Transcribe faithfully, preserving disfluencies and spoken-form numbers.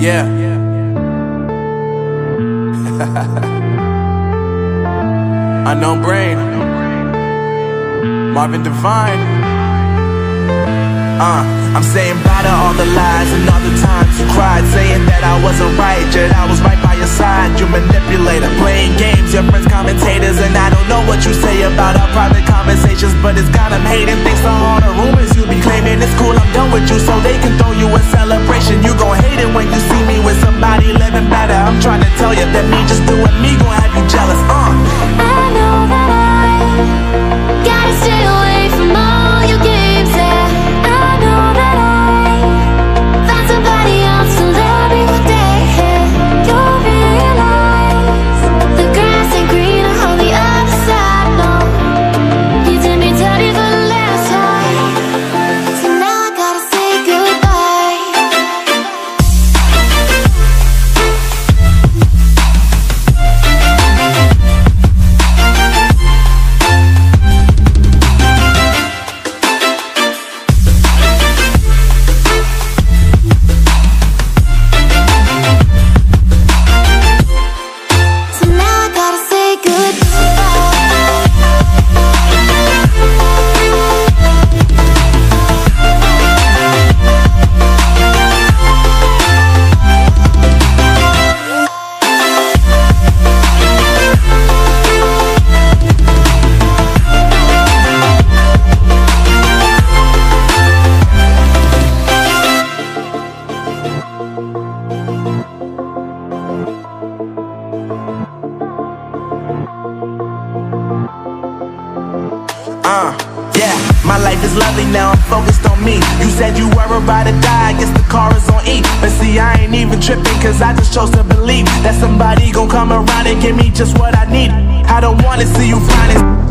Yeah. Unknown Brain, Marvin Devine. Uh, I'm saying bye to all the lies and all the times you cried, saying that I wasn't right, yet I was right by your side. You manipulator, playing games, your friends commentators, and I don't know what you say about our private conversations, but it's got them hating. Thanks to all the rumors you be claiming, it's cool, I'm done with you, so they can throw you a celebration. You gon' hate it when you see me with somebody living better. I'm trying to tell you that me just doing me gon' have you jealous. Uh, I know that I gotta stay away from all your games. Uh, yeah, my life is lovely now, I'm focused on me. You said you were about to die, I guess the car is on E. But see, I ain't even tripping, cause I just chose to believe that somebody gon' come around and give me just what I need. I don't wanna see you find it.